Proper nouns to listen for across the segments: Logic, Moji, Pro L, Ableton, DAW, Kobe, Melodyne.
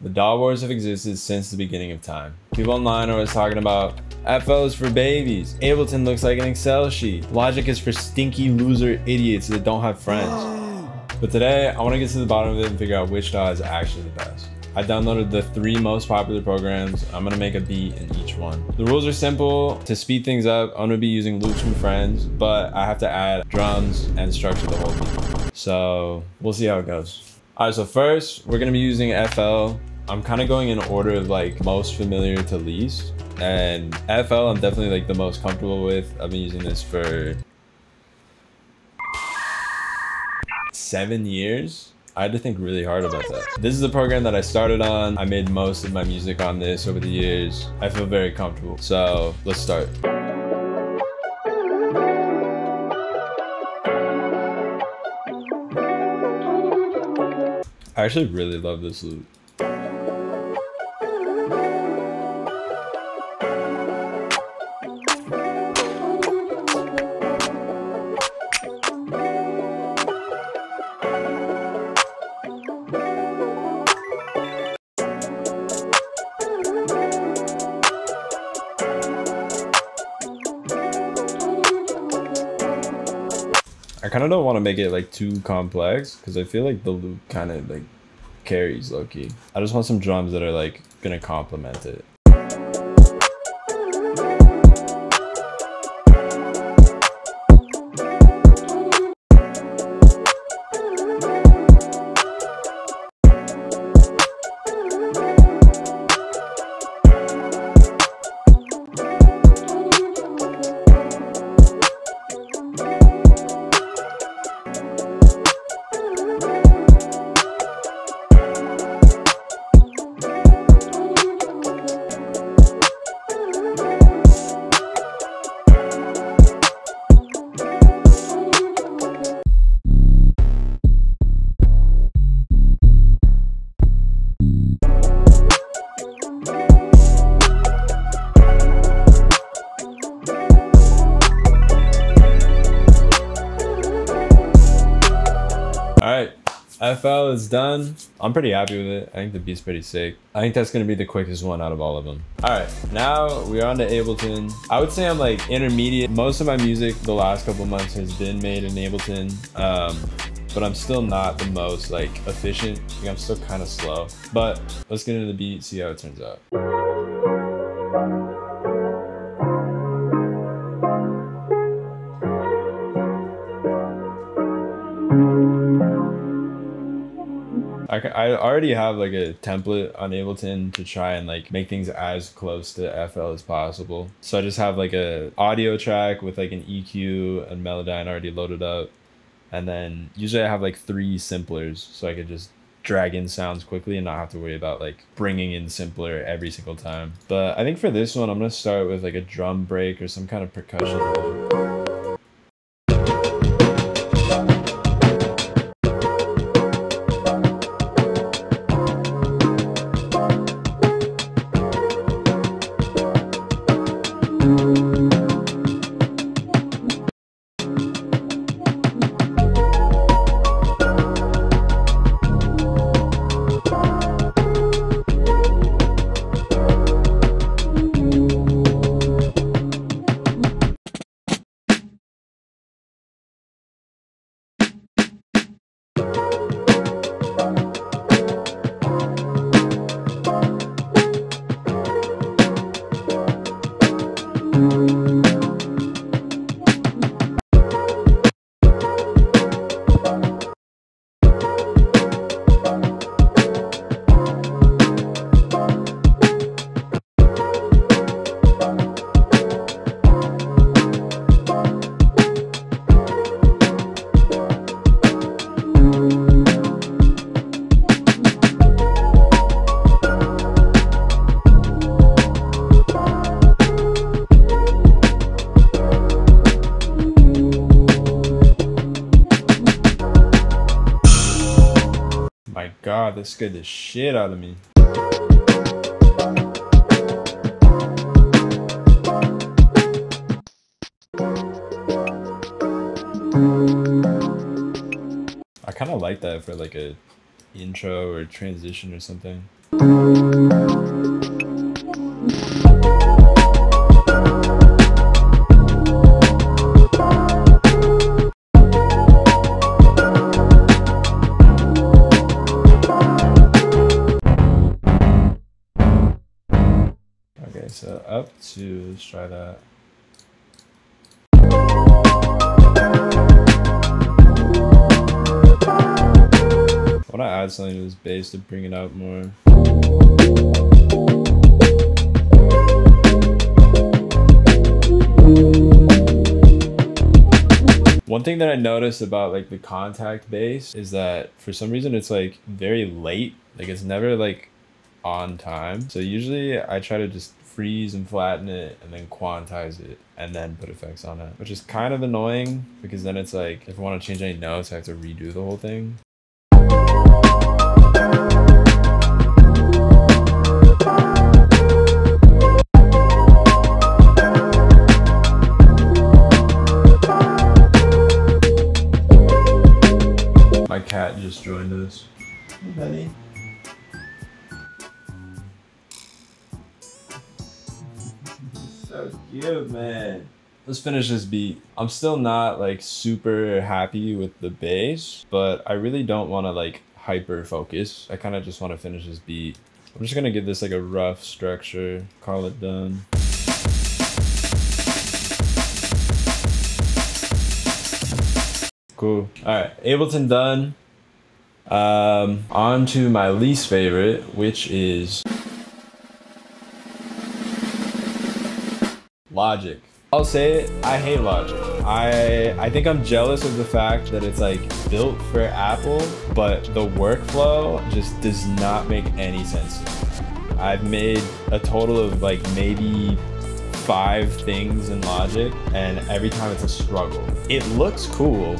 The DAW wars have existed since the beginning of time. People online are always talking about FO's for babies, Ableton looks like an Excel sheet, Logic is for stinky loser idiots that don't have friends. But today, I want to get to the bottom of it and figure out which DAW is actually the best. I downloaded the 3 most popular programs. I'm gonna make a beat in each one. The rules are simple. To speed things up, I'm gonna be using loops from friends, but I have to add drums and structure the whole beat. So we'll see how it goes. All right, so first we're gonna be using FL. I'm kind of going in order of like most familiar to least. And FL, I'm definitely like the most comfortable with. I've been using this for 7 years. I had to think really hard about that. This is the program that I started on. I made most of my music on this over the years. I feel very comfortable. So let's start. I actually really love this loop. I kind of don't want to make it like too complex because I feel like the loop kind of like carries low key. I just want some drums that are like gonna complement it. FL is done. I'm pretty happy with it. I think the beat's pretty sick. I think that's gonna be the quickest one out of all of them. All right, now we're on to Ableton. I would say I'm like intermediate. Most of my music the last couple months has been made in Ableton, but I'm still not the most like efficient. I'm still kind of slow, but let's get into the beat, see how it turns out. I already have like a template on Ableton to try and like make things as close to FL as possible. So I just have like a audio track with like an EQ and Melodyne already loaded up. And then usually I have like 3 simplers so I could just drag in sounds quickly and not have to worry about like bringing in simpler every single time. But I think for this one, I'm gonna start with like a drum break or some kind of percussion loop. God, that scared the shit out of me. I kind of like that for like a intro or transition or something. Okay, so up two, let's try that. I want to add something to this bass to bring it out more. One thing that I noticed about like the contact bass is that for some reason it's like very late. Like it's never like on time. So usually I try to just freeze and flatten it and then quantize it and then put effects on it, which is kind of annoying because then it's like, if I want to change any notes, I have to redo the whole thing. My cat just joined us. Hey, buddy. So cute, man. Let's finish this beat. I'm still not like super happy with the bass, but I really don't want to like hyper focus. I kind of just want to finish this beat. I'm just going to give this like a rough structure, call it done. Cool. All right, Ableton done. On to my least favorite, which is Logic. I'll say it, I hate Logic. I think I'm jealous of the fact that it's like built for Apple, but the workflow just does not make any sense. I've made a total of like maybe 5 things in Logic, and every time it's a struggle. It looks cool,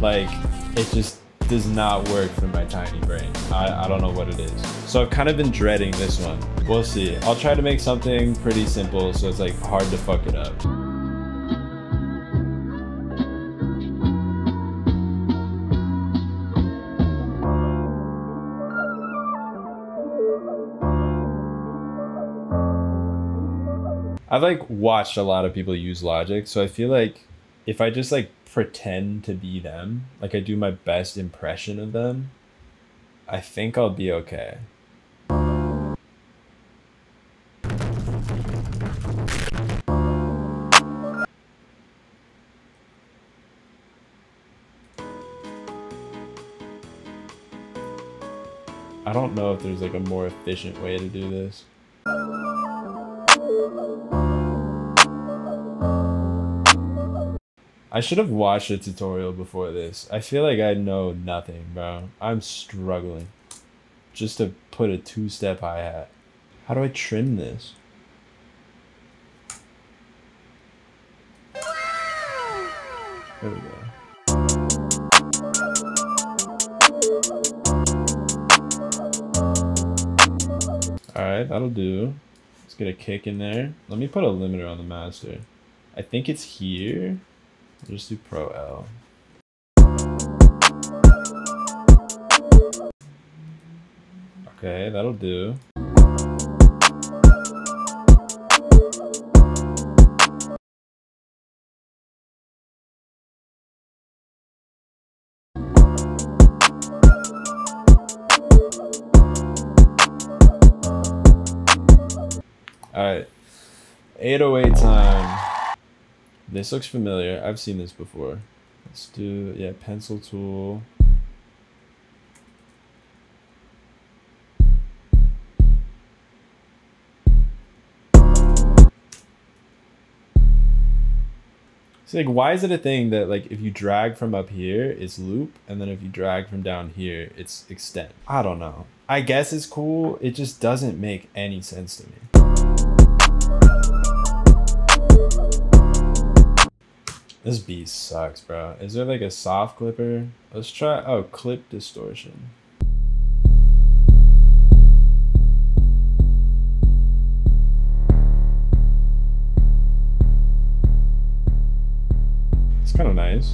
like it just does not work for my tiny brain. I don't know what it is. So I've kind of been dreading this one. We'll see. I'll try to make something pretty simple so it's like hard to fuck it up. I've like watched a lot of people use Logic, so I feel like if I just like pretend to be them, like I do my best impression of them, I think I'll be okay. I don't know if there's like a more efficient way to do this. I should have watched a tutorial before this. I feel like I know nothing, bro. I'm struggling just to put a 2-step hi-hat. How do I trim this? There we go. All right, that'll do. Let's get a kick in there. Let me put a limiter on the master. I think it's here. We'll just do Pro L. Okay, that'll do. All right, 808 time. This looks familiar. I've seen this before. Let's do, yeah, pencil tool. It's like, why is it a thing that like if you drag from up here, it's loop, and then if you drag from down here, it's extend? I don't know. I guess it's cool. It just doesn't make any sense to me. This beat sucks, bro. Is there like a soft clipper? Let's try, oh, clip distortion. It's kind of nice.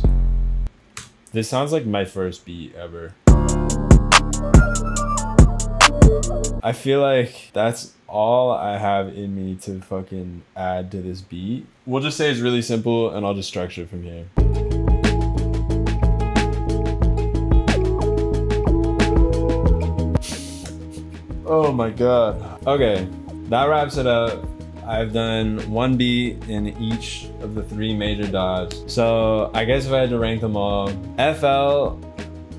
This sounds like my first beat ever. I feel like that's all I have in me to fucking add to this beat. We'll just say it's really simple and I'll just structure it from here. Oh my God. Okay, that wraps it up. I've done one beat in each of the three major DAWs. So I guess if I had to rank them all, FL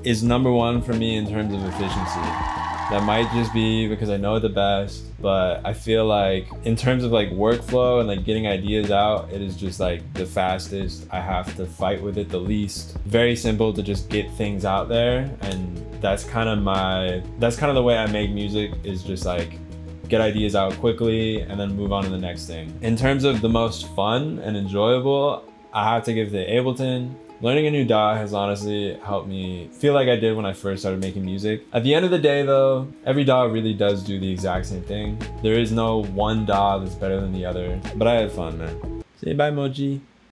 is #1 for me in terms of efficiency. That might just be because I know it the best, but I feel like in terms of like workflow and like getting ideas out, it is just like the fastest. I have to fight with it the least. Very simple to just get things out there. And that's kind of the way I make music, is just like get ideas out quickly and then move on to the next thing. In terms of the most fun and enjoyable, I have to give to Ableton. Learning a new DAW has honestly helped me feel like I did when I first started making music. At the end of the day though, every DAW really does do the exact same thing. There is no one DAW that's better than the other, but I had fun, man. Say bye, Moji.